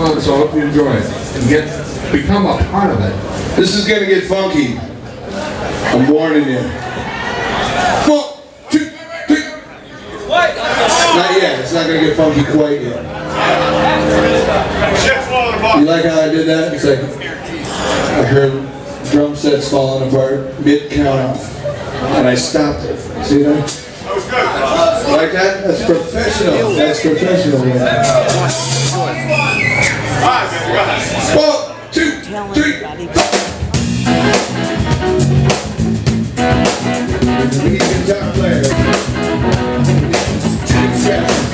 fun, so I hope you enjoy it and become a part of it. This is gonna get funky. I'm warning you. 1, 2, 3. What? Not yet. It's not gonna get funky quite yet. You like how I did that? It's like I heard drum sets falling apart mid count off, and I stopped it. See that? Like that? That's professional. That's professional. Man. 1, 2, 3. We need a guitar player.